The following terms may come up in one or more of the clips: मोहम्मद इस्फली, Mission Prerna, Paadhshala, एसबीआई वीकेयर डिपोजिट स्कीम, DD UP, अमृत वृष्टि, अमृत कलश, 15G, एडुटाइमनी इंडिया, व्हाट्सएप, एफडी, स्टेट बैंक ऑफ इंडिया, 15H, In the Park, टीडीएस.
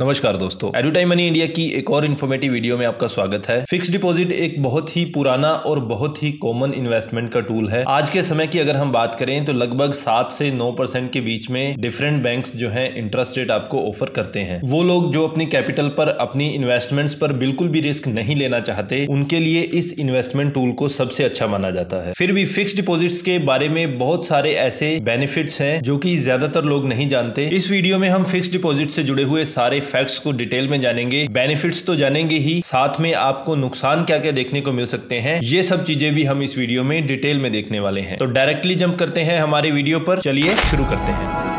नमस्कार दोस्तों, एडुटाइमनी इंडिया की एक और इन्फॉर्मेटिव वीडियो में आपका स्वागत है। फिक्स्ड डिपॉजिट एक बहुत ही पुराना और बहुत ही कॉमन इन्वेस्टमेंट का टूल है। आज के समय की अगर हम बात करें तो लगभग 7 से 9% के बीच में डिफरेंट बैंक्स जो हैं इंटरेस्ट रेट आपको ऑफर करते हैं। वो लोग जो अपनी कैपिटल पर, अपनी इन्वेस्टमेंट्स पर बिल्कुल भी रिस्क नहीं लेना चाहते, उनके लिए इस इन्वेस्टमेंट टूल को सबसे अच्छा माना जाता है। फिर भी फिक्स्ड डिपॉजिट्स के बारे में बहुत सारे ऐसे बेनिफिट्स हैं जो कि ज्यादातर लोग नहीं जानते। इस वीडियो में हम फिक्स्ड डिपॉजिट से जुड़े हुए सारे फैक्ट्स को डिटेल में जानेंगे, बेनिफिट्स तो जानेंगे ही, साथ में आपको नुकसान क्या क्या देखने को मिल सकते हैं, ये सब चीजें भी हम इस वीडियो में डिटेल में देखने वाले हैं। तो डायरेक्टली जंप करते हैं हमारे वीडियो पर, चलिए शुरू करते हैं।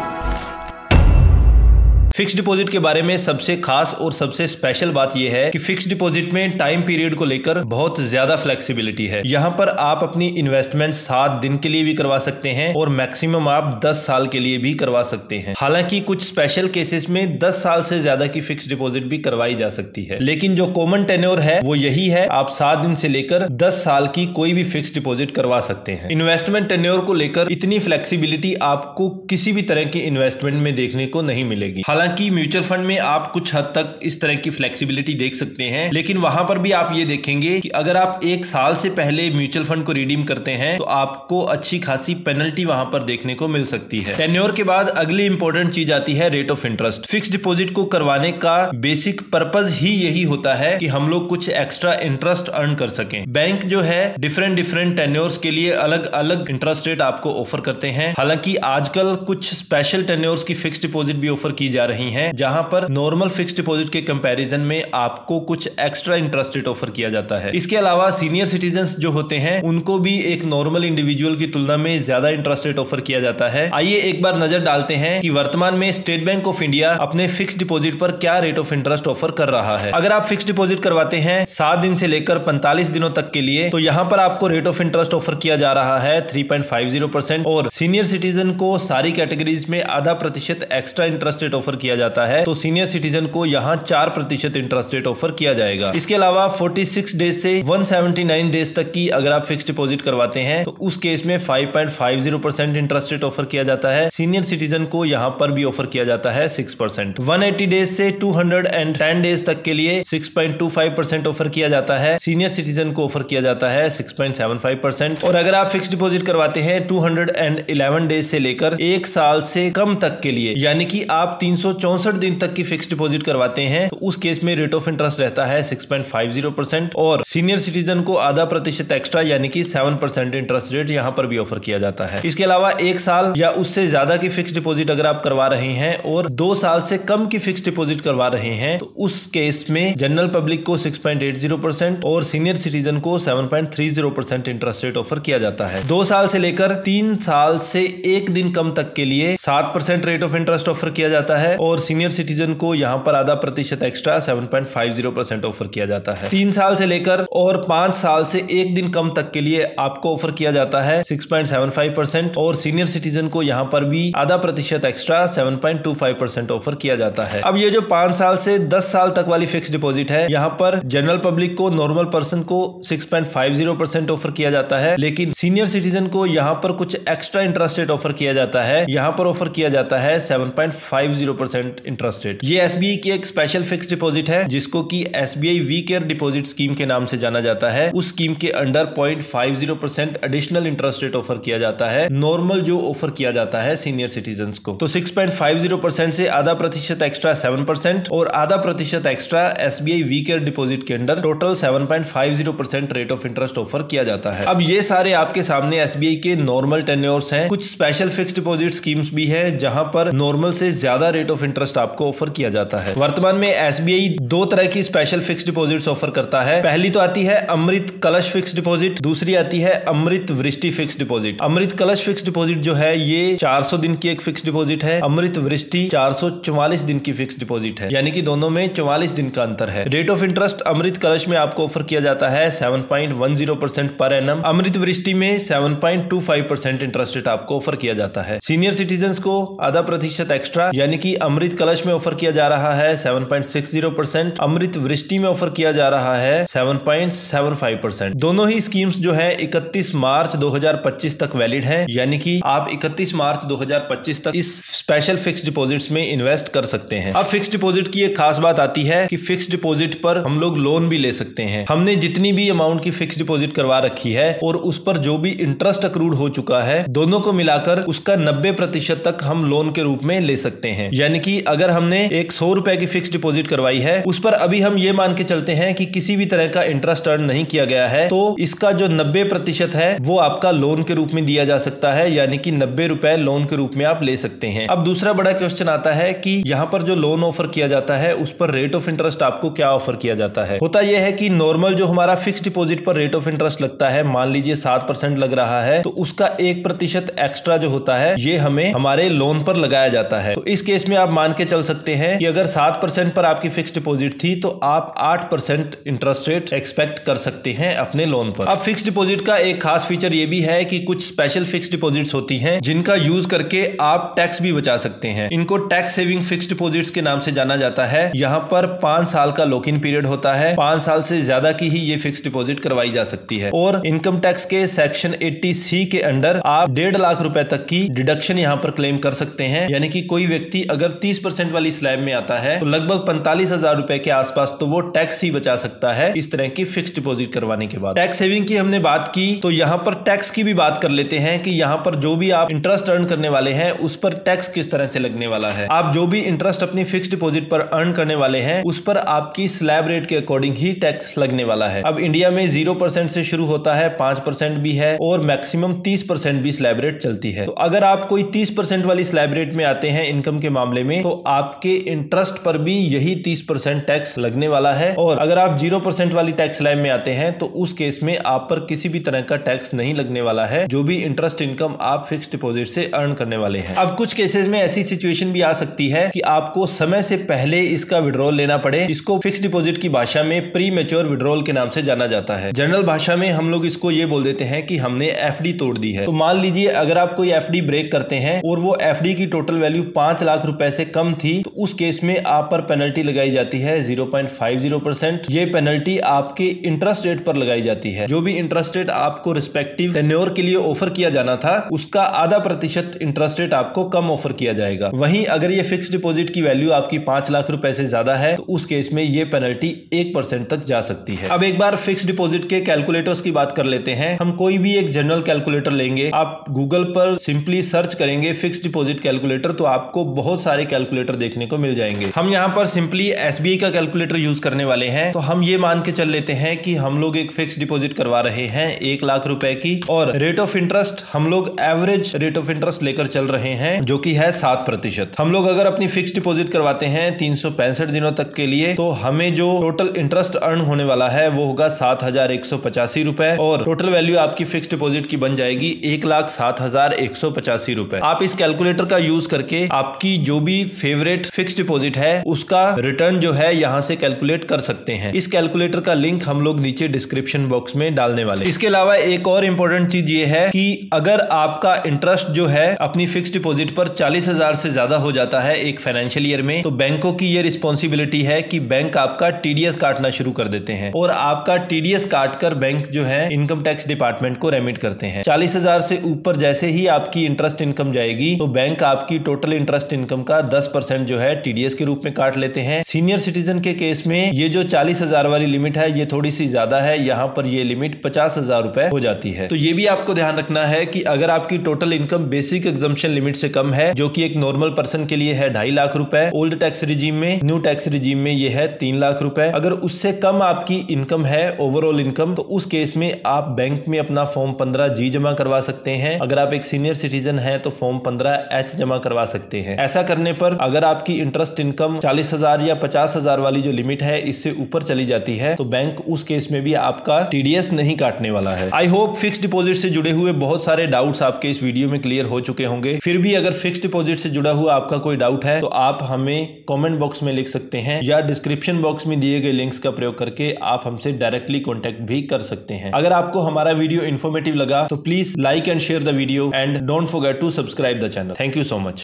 फिक्स्ड डिपॉजिट के बारे में सबसे खास और सबसे स्पेशल बात यह है कि फिक्स्ड डिपॉजिट में टाइम पीरियड को लेकर बहुत ज्यादा फ्लेक्सिबिलिटी है। यहाँ पर आप अपनी इन्वेस्टमेंट 7 दिन के लिए भी करवा सकते हैं और मैक्सिमम आप 10 साल के लिए भी करवा सकते हैं। हालांकि कुछ स्पेशल केसेस में 10 साल से ज्यादा की फिक्स्ड डिपॉजिट भी करवाई जा सकती है, लेकिन जो कॉमन टेन्योर है वो यही है, आप 7 दिन से लेकर 10 साल की कोई भी फिक्स्ड डिपॉजिट करवा सकते हैं। इन्वेस्टमेंट टेन्योर को लेकर इतनी फ्लेक्सिबिलिटी आपको किसी भी तरह के इन्वेस्टमेंट में देखने को नहीं मिलेगी। हालांकि म्यूचुअल फंड में आप कुछ हद तक इस तरह की फ्लेक्सिबिलिटी देख सकते हैं, लेकिन वहां पर भी आप ये देखेंगे कि अगर आप 1 साल से पहले म्यूचुअल फंड को रिडीम करते हैं तो आपको अच्छी खासी पेनल्टी वहां पर देखने को मिल सकती है। टेन्योर के बाद अगली इंपॉर्टेंट चीज आती है rate of interest. Fixed deposit को करवाने का बेसिक पर्पज ही यही होता है कि हम लोग कुछ एक्स्ट्रा इंटरेस्ट अर्न कर सके। बैंक जो है डिफरेंट टेन्योर्स के लिए अलग अलग इंटरेस्ट रेट आपको ऑफर करते हैं। हालांकि आजकल कुछ स्पेशल टेन्योर्स की फिक्स्ड डिपॉजिट भी ऑफर की रही हैं, जहां पर नॉर्मल फिक्स्ड डिपॉजिट के कंपैरिजन में आपको कुछ एक्स्ट्रा इंटरेस्ट रेट ऑफर किया जाता है। इसके अलावा सीनियर सिटीजन्स जो होते हैं उनको भी एक नॉर्मल इंडिविजुअल की तुलना में ज्यादा इंटरेस्ट रेट ऑफर किया जाता है। आइए एक बार नजर डालते हैं कि वर्तमान में स्टेट बैंक ऑफ इंडिया अपने फिक्स्ड डिपॉजिट पर क्या रेट ऑफ इंटरेस्ट ऑफर कर रहा है। अगर आप फिक्स्ड डिपॉजिट करवाते हैं 7 दिन से लेकर 45 दिनों तक के लिए, तो यहाँ पर आपको रेट ऑफ इंटरेस्ट ऑफर किया जा रहा है 3.50% और सीनियर सिटीजन को सारी कैटेगरीज में आधा % एक्स्ट्रा इंटरेस्ट रेट ऑफर किया जाता है। तो सीनियर सिटीजन को यहाँ 4% इंटरेस्ट रेट ऑफर किया जाएगा। इसके अलावा 46 डेज से 179 डेज तक की अगर आप फिक्स्ड डिपॉजिट करवाते हैं तो उस केस में 5.50% इंटरेस्ट रेट ऑफर किया जाता है। सीनियर सिटीजन को यहाँ पर भी ऑफर किया जाता है 6%। 180 डेज से 210 डेज तक के लिए 6.25% ऑफर किया जाता है। सीनियर सिटीजन को ऑफर किया जाता है 6.75%। और अगर आप फिक्स्ड डिपॉजिट करवाते हैं 211 डेज से लेकर 1 साल से कम तक के लिए, यानी कि आप 364 दिन तक की फिक्स्ड डिपॉजिट करवाते हैं तो उस केस में रेट ऑफ इंटरेस्ट रहता है 6.50% और सीनियर सिटीजन को आधा % एक्स्ट्रा यानी कि 7% इंटरेस्ट रेट यहाँ पर भी ऑफर किया जाता है। इसके अलावा 1 साल या उससे ज्यादा की फिक्स्ड डिपॉजिट अगर आप करवा रहे हैं और 2 साल से कम की फिक्स्ड डिपॉजिट करवा रहे हैं तो उस केस में जनरल पब्लिक को 6.80% और सीनियर सिटीजन को 7.30% इंटरेस्ट रेट ऑफर किया जाता है। 2 साल से लेकर 3 साल से 1 दिन कम तक के लिए 7% रेट ऑफ इंटरेस्ट ऑफर किया जाता है और सीनियर सिटीजन को यहाँ पर आधा % एक्स्ट्रा 7.50% ऑफर किया जाता है। 3 साल से लेकर और 5 साल से 1 दिन कम तक के लिए आपको ऑफर किया जाता है 6.75% और सीनियर सिटीजन को यहाँ पर भी आधा % एक्स्ट्रा 7.25% ऑफर किया जाता है। अब ये जो 5 साल से 10 साल तक वाली फिक्स डिपॉजिट है, यहाँ पर जनरल पब्लिक को, नॉर्मल पर्सन को 6.50% ऑफर किया जाता है, लेकिन सीनियर सिटीजन को यहाँ पर कुछ एक्स्ट्रा इंटरेस्ट रेट ऑफर किया जाता है। यहाँ पर ऑफर किया जाता है 7.50% इंटरेस्ट रेट। ये एसबीआई की एक स्पेशल फिक्स्ड डिपॉजिट है जिसको कि एसबीआई वीकेयर डिपोजिट स्कीम के नाम से जाना जाता है। उस स्कीम के under 0.50% additional interest rate offer किया जाता है, नॉर्मल जो ऑफर किया जाता है सीनियर सिटीजन्स को। तो 6.50% से आधा % एक्स्ट्रा 7% और आधा % एक्स्ट्रा एसबीआई वीकेयर डिपोजिट के under total 7.50% rate of interest offer किया जाता है। अब ये सारे आपके सामने एसबीआई के नॉर्मल टेन्योर्स हैं। कुछ स्पेशल फिक्स्ड डिपॉजिट स्कीम्स भी है जहां पर नॉर्मल से ज्यादा रेट ऑफ इंटरेस्ट आपको ऑफर किया जाता है। वर्तमान में एसबीआई 2 तरह की स्पेशल फिक्स्ड डिपॉजिट्स ऑफर करता है। पहली तो आती है अमृत कलश फिक्स्ड डिपॉजिट, दूसरी आती है अमृत वृष्टि फिक्स्ड डिपॉजिट। अमृत कलश फिक्स्ड डिपॉजिट जो है ये 400 दिन की एक फिक्स्ड डिपॉजिट है। अमृत वृष्टि 444 दिन की फिक्स्ड डिपॉजिट है, यानी कि दोनों में 44 दिन का अंतर है। रेट ऑफ इंटरेस्ट अमृत कलश में आपको ऑफर किया जाता है 7.10% पर एनम। अमृत वृष्टि में 7.25% इंटरेस्ट रेट आपको ऑफर किया जाता है। सीनियर सिटीजन को आधा % एक्स्ट्रा यानी कि अमृत कलश में ऑफर किया जा रहा है 7.60%, अमृत वृष्टि में ऑफर किया जा रहा है 7.75%। दोनों ही स्कीम्स जो है 31 मार्च 2025 तक वैलिड है, यानी कि आप 31 मार्च 2025 तक इस स्पेशल फिक्स डिपॉजिट्स में इन्वेस्ट कर सकते हैं। अब फिक्स डिपॉजिट की एक खास बात आती है कि फिक्स डिपॉजिट पर हम लोग लोन भी ले सकते हैं। हमने जितनी भी अमाउंट की फिक्स डिपॉजिट करवा रखी है और उस पर जो भी इंटरेस्ट अक्रूड हो चुका है, दोनों को मिलाकर उसका 90% तक हम लोन के रूप में ले सकते हैं। यानी कि अगर हमने एक 100 रुपए की फिक्स डिपॉजिट करवाई है, उस पर अभी हम ये मान के चलते हैं कि किसी भी तरह का इंटरेस्ट अर्न नहीं किया गया है, तो इसका जो 90% है वो आपका लोन के रूप में दिया जा सकता है, यानी कि 90 रुपए लोन के रूप में आप ले सकते हैं। अब दूसरा बड़ा क्वेश्चन आता है कि यहाँ पर जो लोन ऑफर किया जाता है उस पर रेट ऑफ इंटरेस्ट आपको क्या ऑफर किया जाता है। होता यह है कि नॉर्मल जो हमारा फिक्स डिपॉजिट पर रेट ऑफ इंटरेस्ट लगता है, मान लीजिए 7% लग रहा है, तो उसका 1% एक्स्ट्रा जो होता है ये हमें हमारे लोन पर लगाया जाता है। तो इस केस में आप मान के चल सकते हैं कि अगर 7% पर आपकी फिक्स डिपॉजिट थी तो आप 8% इंटरेस्ट रेट एक्सपेक्ट कर सकते हैं अपने लोन पर। अब फिक्स डिपॉजिट का एक खास फीचर ये भी है कि कुछ स्पेशल फिक्स डिपॉजिट्स होती हैं जिनका यूज करके आप टैक्स भी बचा सकते हैं। इनको टैक्स सेविंग फिक्स डिपॉजिट्स के नाम से जाना जाता है। यहाँ पर 5 साल का लॉक इन पीरियड होता है, 5 साल से ज्यादा की ही ये फिक्स डिपॉजिट करवाई जा सकती है और इनकम टैक्स के सेक्शन 80C के अंडर आप 1.5 लाख रुपए तक की डिडक्शन यहाँ पर क्लेम कर सकते हैं। यानी कि कोई व्यक्ति अगर 30% वाली स्लैब में आता है तो लगभग 45,000 रुपए के आसपास तो वो टैक्स ही बचा सकता है इस तरह की फिक्स डिपॉजिट करवाने के बाद। टैक्स सेविंग की हमने बात की, तो यहाँ पर टैक्स की भी बात कर लेते हैं कि यहाँ पर जो भी आप इंटरेस्ट अर्न करने वाले हैं उस पर टैक्स किस तरह से लगने वाला है। आप जो भी इंटरेस्ट अपनी फिक्स डिपॉजिट पर अर्न करने वाले हैं उस पर आपकी स्लैब रेट के अकॉर्डिंग ही टैक्स लगने वाला है। अब इंडिया में 0% से शुरू होता है, 5% भी है और मैक्सिमम 30% भी स्लैब रेट चलती है। तो अगर आप कोई 30% वाली स्लैब रेट में आते हैं इनकम के मामले में, तो आपके इंटरेस्ट पर भी यही 30% टैक्स लगने वाला है और अगर आप 0% वाली टैक्स स्लैब में आते हैं तो उस केस में आप पर किसी भी तरह का टैक्स नहीं लगने वाला है, जो भी इंटरेस्ट इनकम आप फिक्स डिपॉजिट से अर्न करने वाले हैं। अब कुछ केसेस में ऐसी सिचुएशन भी आ सकती है कि आपको समय से पहले इसका विड्रॉल लेना पड़े। इसको फिक्स डिपॉजिट की भाषा में प्री मैच्योर विड्रॉल के नाम से जाना जाता है। जनरल भाषा में हम लोग इसको ये बोल देते हैं कि हमने एफडी तोड़ दी है। तो मान लीजिए अगर आप कोई एफडी ब्रेक करते हैं और वो एफडी की टोटल वैल्यू 5 लाख रुपए से कम थी, तो उस केस में आप पर पेनल्टी लगाई जाती है 0.50%। ये पेनल्टी आपके इंटरेस्ट रेट पर लगाई जाती है। जो भी इंटरेस्ट रेट आपको रिस्पेक्टिव टेन्योर के लिए ऑफर किया जाना था उसका 0.5% इंटरेस्ट रेट आपको कम ऑफर किया जाएगा। वहीं अगर ये फिक्स डिपॉजिट की वैल्यू आपकी 5 लाख रुपए से ज्यादा है तो उस केस में ये पेनल्टी 1% तक जा सकती है। अब एक बार फिक्स डिपॉजिट के कैलकुलेटर्स की बात कर लेते हैं। हम कोई भी एक जनरल कैलकुलेटर लेंगे, आप गूगल पर सिंपली सर्च करेंगे फिक्स डिपॉजिट कैलकुलेटर, तो आपको बहुत सारे कैलकुलेटर देखने को मिल जाएंगे। हम यहाँ पर सिंपली एसबीआई का कैलकुलेटर यूज करने वाले हैं। तो हम ये मान के चल लेते हैं कि हम लोग एक फिक्स डिपॉजिट करवा रहे हैं 1 लाख रुपए की और रेट ऑफ इंटरेस्ट हम लोग एवरेज रेट ऑफ इंटरेस्ट लेकर चल रहे हैं जो की है 7%। हम लोग अगर अपनी फिक्स डिपॉजिट करवाते हैं 365 दिनों तक के लिए, तो हमें जो टोटल इंटरेस्ट अर्न होने वाला है वो होगा 7,185 रुपए और टोटल वैल्यू आपकी फिक्स डिपॉजिट की बन जाएगी 1,07,185 रुपए। आप इस कैलकुलेटर का यूज करके आपकी जो भी फेवरेट फिक्स डिपॉजिट है उसका रिटर्न जो है यहाँ से कैलकुलेट कर सकते हैं। इस कैलकुलेटर का लिंक हम लोग नीचे डिस्क्रिप्शन बॉक्स में डालने वाले। इसके अलावा एक और इम्पोर्टेंट चीज ये है कि अगर आपका इंटरेस्ट जो है अपनी फिक्स डिपॉजिट पर 40,000 से ज्यादा हो जाता है एक फाइनेंशियल ईयर में, तो बैंकों की ये रिस्पॉन्सिबिलिटी है कि बैंक आपका टीडीएस काटना शुरू कर देते हैं और आपका टीडीएस काटकर बैंक जो है इनकम टैक्स डिपार्टमेंट को रेमिट करते हैं। 40,000 से ऊपर जैसे ही आपकी इंटरेस्ट इनकम जाएगी तो बैंक आपकी टोटल इंटरेस्ट इनकम का 10% जो है टीडीएस के रूप में काट लेते हैं। सीनियर सिटीजन के केस में ये जो 40,000 वाली लिमिट है ये थोड़ी सी ज्यादा है, यहाँ पर ये लिमिट 50,000 रुपए हो जाती है। तो ये भी आपको ध्यान रखना है कि अगर आपकी total income basic exemption limit से कम है, जो की एक नॉर्मल पर्सन के लिए है 2.5 लाख रुपए ओल्ड टैक्स रिजीम में, न्यू टैक्स रिजीम में ये है 3 लाख रुपए, अगर उससे कम आपकी इनकम है ओवरऑल इनकम, तो उस केस में आप बैंक में अपना फॉर्म 15G जमा करवा सकते हैं। अगर आप एक सीनियर सिटीजन हैं तो फॉर्म 15H जमा करवा सकते हैं। ऐसा करने पर अगर आपकी इंटरेस्ट इनकम 40,000 या 50,000 वाली जो लिमिट है इससे ऊपर चली जाती है तो बैंक उस केस में भी आपका टीडीएस नहीं काटने वाला है। आई होप फिक्स डिपॉजिट से जुड़े हुए बहुत सारे डाउट्स आपके इस वीडियो में क्लियर हो चुके होंगे। फिर भी अगर फिक्स डिपॉजिट से जुड़ा हुआ आपका कोई डाउट है तो आप हमें कॉमेंट बॉक्स में लिख सकते हैं या डिस्क्रिप्शन बॉक्स में दिए गए लिंक्स का प्रयोग करके आप हमसे डायरेक्टली कॉन्टेक्ट भी कर सकते हैं। अगर आपको हमारा वीडियो इन्फॉर्मेटिव लगा तो please like and share the video and don't forget to subscribe the channel. Thank you so much.